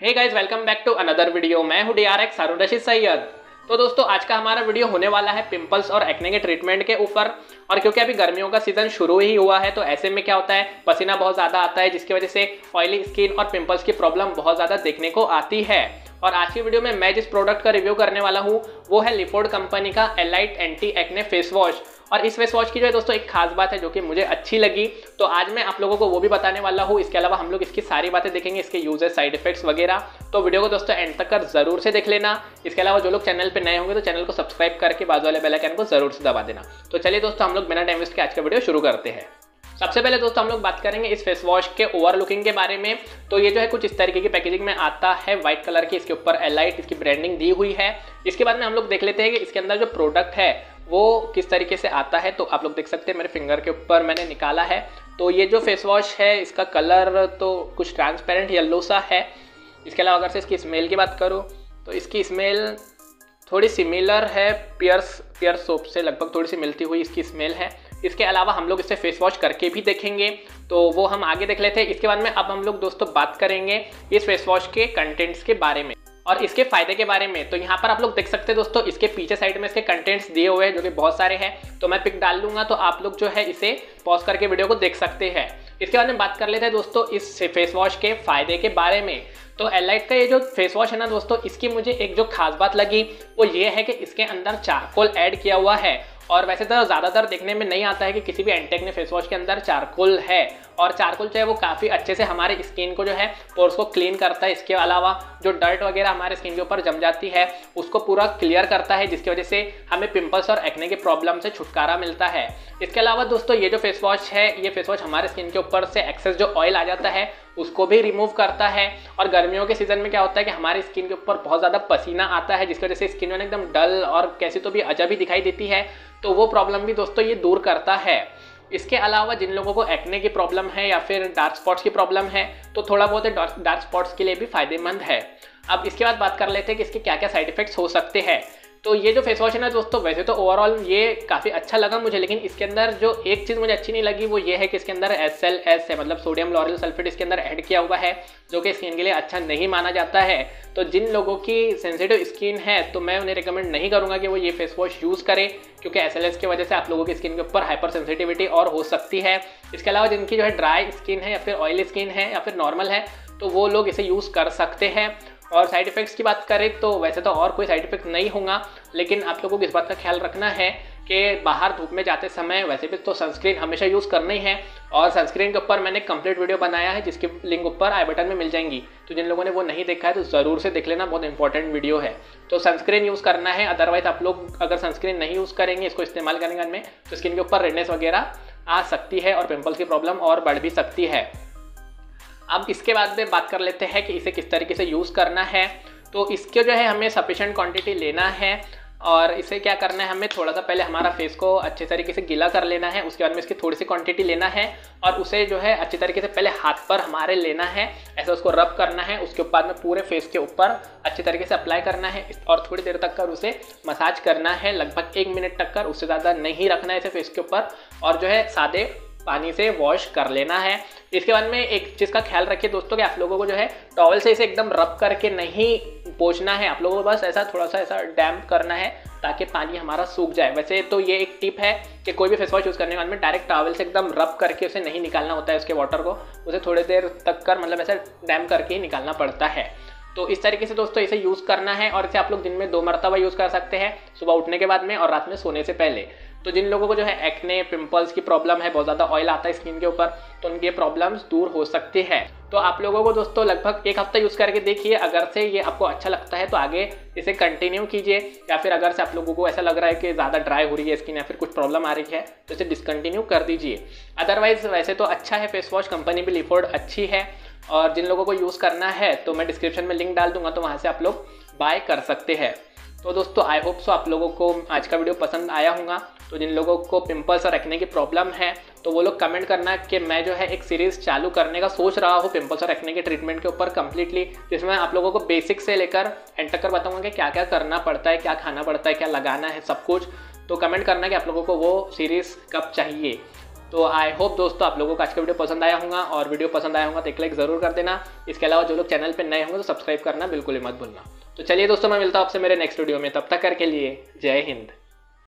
Hey guys welcome back to another video. मैं हूं DRX सारू रशीद सैयद। तो दोस्तों आज का हमारा वीडियो होने वाला है पिंपल्स और एक्ने के ट्रीटमेंट के ऊपर। और क्योंकि अभी गर्मियों का सीजन शुरू ही हुआ है तो ऐसे में क्या होता है, पसीना बहुत ज़्यादा आता है जिसकी वजह से ऑयली स्किन और पिंपल्स की प्रॉब्लम बहुत ज़्यादा देखने को आती है। और आज की वीडियो में मैं जिस प्रोडक्ट का रिव्यू करने वाला हूँ वो है लिपोर्ड कंपनी का elite anti acne face wash. और इस फेस वॉश की जो है दोस्तों एक खास बात है जो कि मुझे अच्छी लगी, तो आज मैं आप लोगों को वो भी बताने वाला हूँ। इसके अलावा हम लोग इसकी सारी बातें देखेंगे, इसके यूजेस, साइड इफेक्ट्स वगैरह। तो वीडियो को दोस्तों एंड तक जरूर से देख लेना। इसके अलावा जो लोग चैनल पे नए होंगे तो चैनल को सब्सक्राइब करके बाजू वाले बेल आइकन को जरूर से दबा देना। तो चलिए दोस्तों हम लोग बिना टाइम वेस्ट के आज का वीडियो शुरू करते हैं। सबसे पहले दोस्तों हम लोग बात करेंगे इस फेस वॉश के ओवरलुकिंग के बारे में। तो ये जो है कुछ इस तरीके की पैकेजिंग में आता है, व्हाइट कलर की, इसके ऊपर एलाइट इसकी ब्रांडिंग दी हुई है। इसके बाद में हम लोग देख लेते हैं कि इसके अंदर जो प्रोडक्ट है वो किस तरीके से आता है। तो आप लोग देख सकते हैं मेरे फिंगर के ऊपर मैंने निकाला है। तो ये जो फेस वॉश है इसका कलर तो कुछ ट्रांसपेरेंट येलो सा है। इसके अलावा अगर से इसकी स्मेल की बात करूँ तो इसकी स्मेल थोड़ी सिमिलर है पियर सोप से, लगभग थोड़ी सी मिलती हुई इसकी स्मेल है। इसके अलावा हम लोग इससे फेस वॉश करके भी देखेंगे तो वो हम आगे देख लेते हैं। इसके बाद में अब हम लोग दोस्तों बात करेंगे इस फेस वॉश के कंटेंट्स के बारे में और इसके फायदे के बारे में। तो यहाँ पर आप लोग देख सकते हैं दोस्तों इसके पीछे साइड में इसके कंटेंट्स दिए हुए हैं जो कि बहुत सारे हैं। तो मैं पिक डाल लूँगा, तो आप लोग जो है इसे पॉज करके वीडियो को देख सकते हैं। इसके बाद में बात कर लेते हैं दोस्तों इस फेस वॉश के फायदे के बारे में। तो एलाइट का ये जो फेस वॉश है ना दोस्तों, इसकी मुझे एक जो खास बात लगी वो ये है कि इसके अंदर चारकोल ऐड किया हुआ है। और वैसे तो ज़्यादातर देखने में नहीं आता है कि किसी भी एंटीएक्ने फेस वॉश के अंदर चारकोल है। और चारकोल जो है वो काफ़ी अच्छे से हमारे स्किन को जो है पोर्स को क्लीन करता है। इसके अलावा जो डर्ट वगैरह हमारे स्किन के ऊपर जम जाती है उसको पूरा क्लियर करता है, जिसकी वजह से हमें पिंपल्स और एक्ने की प्रॉब्लम से छुटकारा मिलता है। इसके अलावा दोस्तों ये जो फेस वॉश है ये फेस वॉश हमारे स्किन के ऊपर से एक्सेस जो ऑयल आ जाता है उसको भी रिमूव करता है। और गर्मियों के सीज़न में क्या होता है कि हमारी स्किन के ऊपर बहुत ज़्यादा पसीना आता है जिसकी वजह से स्किन में एकदम डल और कैसी तो भी अजब दिखाई देती है, तो वो प्रॉब्लम भी दोस्तों ये दूर करता है। इसके अलावा जिन लोगों को एक्ने की प्रॉब्लम है या फिर डार्क स्पॉट्स की प्रॉब्लम है तो थोड़ा बहुत डार्क स्पॉट्स के लिए भी फ़ायदेमंद है। अब इसके बाद बात कर लेते हैं कि इसके क्या क्या साइड इफेक्ट्स हो सकते हैं। तो ये जो फेस वॉश है ना दोस्तों, वैसे तो ओवरऑल ये काफ़ी अच्छा लगा मुझे, लेकिन इसके अंदर जो एक चीज़ मुझे अच्छी नहीं लगी वो ये है कि इसके अंदर SLS है, मतलब सोडियम लॉरेल सल्फेट इसके अंदर ऐड किया हुआ है जो कि स्किन के लिए अच्छा नहीं माना जाता है। तो जिन लोगों की सेंसिटिव स्किन है तो मैं उन्हें रिकमेंड नहीं करूँगा कि वो ये फेस वॉश यूज़ करें, क्योंकि SLS की वजह से आप लोगों की स्किन के ऊपर हाइपर सेंसिटिविटी और हो सकती है। इसके अलावा जिनकी जो है ड्राई स्किन है या फिर ऑयली स्किन है या फिर नॉर्मल है तो वो लोग इसे यूज़ कर सकते हैं। और साइड इफ़ेक्ट्स की बात करें तो वैसे तो और कोई साइड इफेक्ट नहीं होगा, लेकिन आप लोगों को इस बात का ख्याल रखना है कि बाहर धूप में जाते समय वैसे भी तो सनस्क्रीन हमेशा यूज़ करना ही है। और सनस्क्रीन के ऊपर मैंने कंप्लीट वीडियो बनाया है जिसकी लिंक ऊपर आई बटन में मिल जाएंगी, तो जिन लोगों ने वो नहीं देखा है तो ज़रूर से देख लेना, बहुत इंपॉर्टेंट वीडियो है। तो सनस्क्रीन यूज़ करना है, अदरवाइज आप लोग अगर सनस्क्रीन नहीं यूज़ करेंगे, इसको इस्तेमाल करेंगे इनमें तो स्किन के ऊपर रेडनेस वगैरह आ सकती है और पिम्पल्स की प्रॉब्लम और बढ़ भी सकती है। अब इसके बाद में बात कर लेते हैं कि इसे किस तरीके से यूज़ करना है। तो इसके जो है हमें सफिशेंट क्वांटिटी लेना है और इसे क्या करना है, हमें थोड़ा सा पहले हमारा फेस को अच्छे तरीके से गीला कर लेना है, उसके बाद में इसकी थोड़ी सी क्वांटिटी लेना है और उसे जो है अच्छे तरीके से पहले हाथ पर हमारे लेना है, ऐसे उसको रब करना है, उसके बाद में पूरे फेस के ऊपर अच्छे तरीके से अप्लाई करना है और थोड़ी देर तक कर उसे मसाज करना है, लगभग 1 मिनट तक कर, उससे ज़्यादा नहीं रखना है इसे फेस के ऊपर, और जो है सादे पानी से वॉश कर लेना है। इसके बाद में एक चीज़ का ख्याल रखिए दोस्तों कि आप लोगों को जो है टॉवल से इसे एकदम रब करके नहीं पोंछना है, आप लोगों को बस ऐसा थोड़ा सा ऐसा डैम्प करना है ताकि पानी हमारा सूख जाए। वैसे तो ये एक टिप है कि कोई भी फेस वॉश यूज़ करने के बाद में डायरेक्ट टॉवल से एकदम रब करके उसे नहीं निकालना होता है, उसके वाटर को उसे थोड़ी देर तक कर मतलब ऐसा डैम्प करके ही निकालना पड़ता है। तो इस तरीके से दोस्तों इसे यूज़ करना है और इसे आप लोग दिन में 2 मरतबा यूज़ कर सकते हैं, सुबह उठने के बाद में और रात में सोने से पहले। तो जिन लोगों को जो है एक्ने पिंपल्स की प्रॉब्लम है, बहुत ज़्यादा ऑयल आता है स्किन के ऊपर, तो उनके प्रॉब्लम्स दूर हो सकती है। तो आप लोगों को दोस्तों लगभग 1 हफ्ता यूज़ करके देखिए, अगर से ये आपको अच्छा लगता है तो आगे इसे कंटिन्यू कीजिए, या फिर अगर से आप लोगों को ऐसा लग रहा है कि ज़्यादा ड्राई हो रही है स्किन या फिर कुछ प्रॉब्लम आ रही है तो इसे डिसकंटिन्यू कर दीजिए। अदरवाइज़ वैसे तो अच्छा है फेस वॉश, कंपनी भी लिपोर्ड अच्छी है। और जिन लोगों को यूज़ करना है तो मैं डिस्क्रिप्शन में लिंक डाल दूंगा, तो वहाँ से आप लोग बाय कर सकते हैं। तो दोस्तों आई होप सो आप लोगों को आज का वीडियो पसंद आया होगा। तो जिन लोगों को पिंपल्स और एक्ने की प्रॉब्लम है तो वो लोग कमेंट करना कि मैं जो है एक सीरीज़ चालू करने का सोच रहा हूँ पिंपल्स और एक्ने के ट्रीटमेंट के ऊपर कम्प्लीटली, जिसमें आप लोगों को बेसिक से लेकर एंड तक कर बताऊँगा कि क्या क्या करना पड़ता है, क्या खाना पड़ता है, क्या लगाना है, सब कुछ। तो कमेंट करना कि आप लोगों को वो सीरीज़ कब चाहिए। तो आई होप दोस्तों आप लोगों को आज का वीडियो पसंद आया होगा, और वीडियो पसंद आया होगा तो एक लाइक ज़रूर कर देना। इसके अलावा जो लोग चैनल पर नए होंगे तो सब्सक्राइब करना बिल्कुल ही मत भूलना। तो चलिए दोस्तों, मैं मिलता हूँ आपसे मेरे नेक्स्ट वीडियो में, तब तक करके लिए जय हिंद।